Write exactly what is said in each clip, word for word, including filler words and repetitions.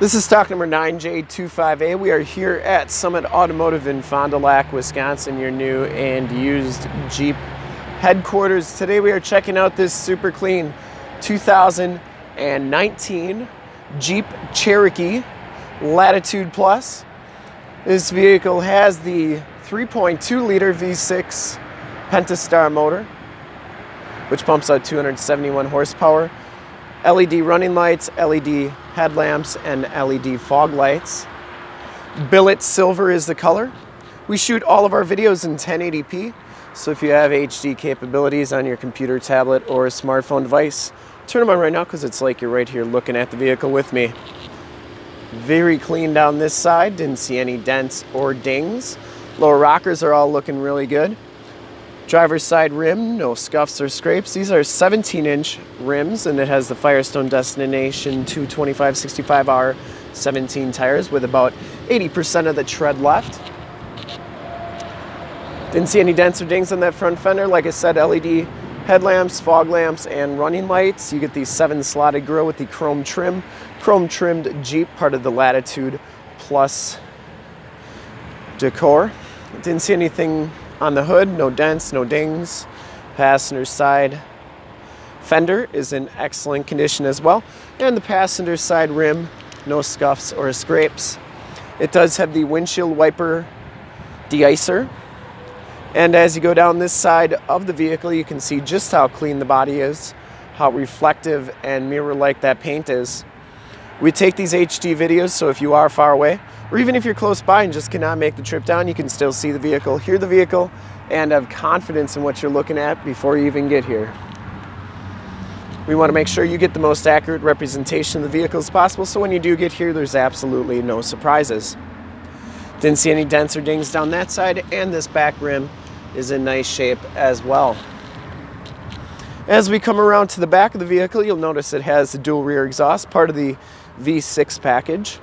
This is stock number nine J two five A. We are here at Summit Automotive in Fond du Lac, Wisconsin, your new and used Jeep headquarters. Today we are checking out this super clean two thousand nineteen Jeep Cherokee Latitude Plus. This vehicle has the three point two liter V six Pentastar motor, which pumps out two hundred seventy-one horsepower. L E D running lights, L E D headlamps, and L E D fog lights. Billet silver is the color. We shoot all of our videos in ten eighty p, so if you have H D capabilities on your computer, tablet, or a smartphone device, turn them on right now because it's like you're right here looking at the vehicle with me. Very clean down this side, didn't see any dents or dings. Lower rockers are all looking really good. Driver's side rim, no scuffs or scrapes. These are seventeen inch rims, and it has the Firestone Destination two twenty-five sixty-five R seventeen tires with about eighty percent of the tread left. Didn't see any dents or dings on that front fender. Like I said, L E D headlamps, fog lamps, and running lights. You get the seven slotted grille with the chrome trim. Chrome trimmed Jeep, part of the Latitude Plus decor. Didn't see anything on the hood, no dents, no dings. Passenger side fender is in excellent condition as well. And the passenger side rim, no scuffs or scrapes. It does have the windshield wiper deicer. And as you go down this side of the vehicle, you can see just how clean the body is, how reflective and mirror-like that paint is. We take these H D videos, so if you are far away, or even if you're close by and just cannot make the trip down, you can still see the vehicle, hear the vehicle, and have confidence in what you're looking at before you even get here. We want to make sure you get the most accurate representation of the vehicle as possible, so when you do get here, there's absolutely no surprises. Didn't see any dents or dings down that side, and this back rim is in nice shape as well. As we come around to the back of the vehicle, you'll notice it has the dual rear exhaust, part of the V six package.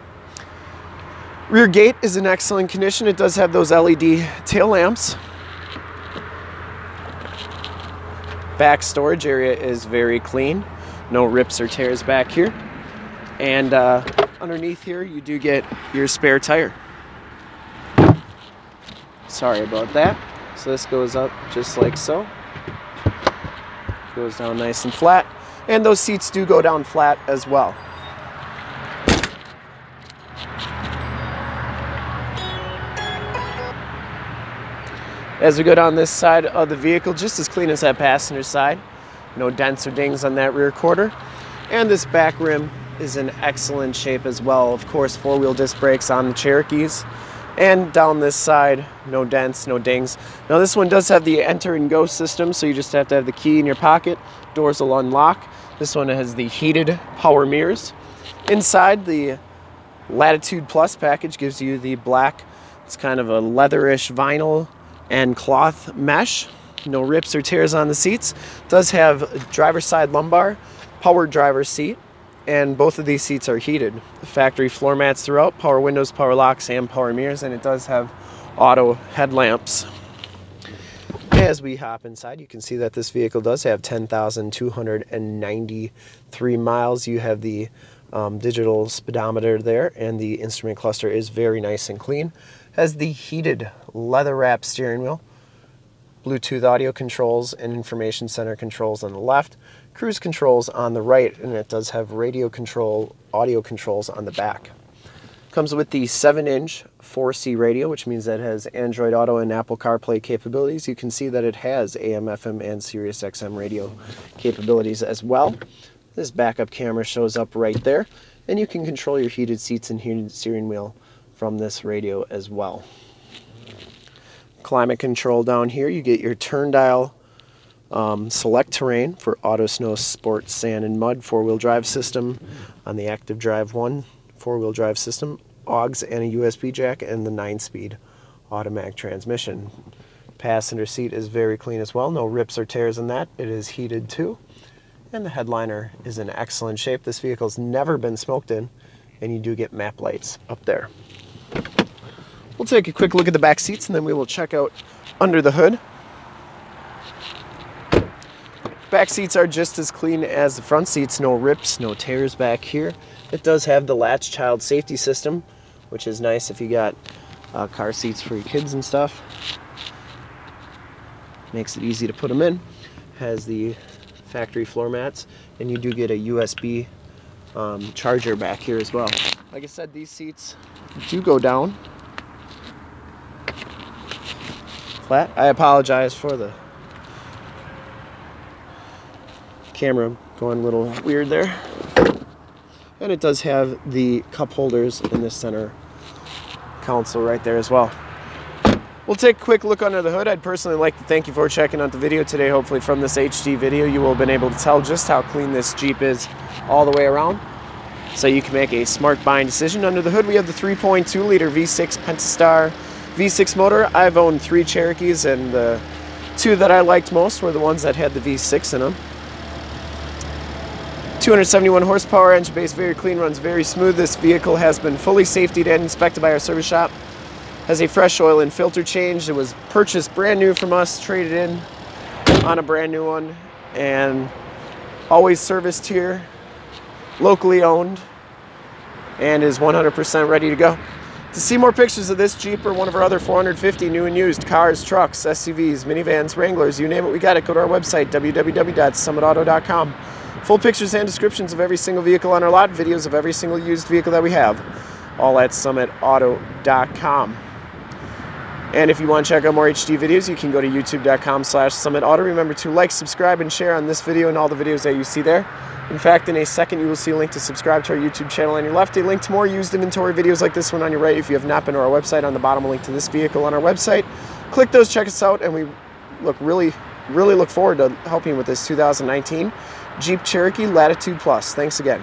Rear gate is in excellent condition. It does have those L E D tail lamps. Back storage area is very clean. No rips or tears back here. And uh, underneath here, you do get your spare tire. Sorry about that. So this goes up just like so. Goes down nice and flat, and those seats do go down flat as well. As we go down this side of the vehicle, just as clean as that passenger side, no dents or dings on that rear quarter, and this back rim is in excellent shape as well. Of course, four-wheel disc brakes on the Cherokees. And down this side, no dents, no dings. Now this one does have the Enter-N-Go system, so you just have to have the key in your pocket. Doors will unlock. This one has the heated power mirrors. Inside, the Latitude Plus package gives you the black, it's kind of a leatherish vinyl and cloth mesh. No rips or tears on the seats. It does have driver's side lumbar, power driver's seat. And both of these seats are heated. Factory floor mats throughout, power windows, power locks, and power mirrors, and it does have auto headlamps. As we hop inside, you can see that this vehicle does have ten thousand two hundred ninety-three miles. You have the um, digital speedometer there, and the instrument cluster is very nice and clean. Has the heated leather-wrapped steering wheel, Bluetooth audio controls, and information center controls on the left, cruise controls on the right, and it does have radio control, audio controls on the back. Comes with the seven inch four C radio, which means that it has Android Auto and Apple CarPlay capabilities. You can see that it has A M, F M, and Sirius X M radio capabilities as well. This backup camera shows up right there, and you can control your heated seats and heated steering wheel from this radio as well. Climate control down here, you get your turn dial um, Selec-Terrain for auto, snow, sport, sand, and mud, four-wheel drive system on the Active Drive one four-wheel drive system, A U X and a U S B jack, and the nine speed automatic transmission. Passenger seat is very clean as well, no rips or tears in that. It is heated too, and the headliner is in excellent shape. This vehicle's never been smoked in, and you do get map lights up there. We'll take a quick look at the back seats, and then we will check out under the hood. Back seats are just as clean as the front seats. No rips, no tears back here. It does have the latch child safety system, which is nice if you got uh, car seats for your kids and stuff. Makes it easy to put them in. Has the factory floor mats, and you do get a U S B um, charger back here as well. Like I said, these seats do go down flat. I apologize for the camera going a little weird there. And it does have the cup holders in the center console right there as well. We'll take a quick look under the hood. I'd personally like to thank you for checking out the video today. Hopefully from this H D video you will have been able to tell just how clean this Jeep is all the way around, so you can make a smart buying decision. Under the hood we have the three point two liter V six Pentastar V six motor. I've owned three Cherokees, and the two that I liked most were the ones that had the V six in them. two hundred seventy-one horsepower, engine base very clean, runs very smooth. This vehicle has been fully safetied and inspected by our service shop. Has a fresh oil and filter change. It was purchased brand new from us, traded in on a brand new one, and always serviced here, locally owned, and is one hundred percent ready to go. To see more pictures of this Jeep or one of our other four hundred fifty new and used cars, trucks, S U Vs, minivans, Wranglers, you name it, we got it. Go to our website, w w w dot summit auto dot com. Full pictures and descriptions of every single vehicle on our lot, videos of every single used vehicle that we have, all at summit auto dot com. And if you want to check out more H D videos, you can go to youtube dot com slash summit auto. Remember to like, subscribe, and share on this video and all the videos that you see there. In fact, in a second, you will see a link to subscribe to our YouTube channel on your left, a link to more used inventory videos like this one on your right. If you have not been to our website, on the bottom, a link to this vehicle on our website. Click those, check us out, and we look really, really look forward to helping with this two thousand nineteen Jeep Cherokee Latitude Plus. Thanks again.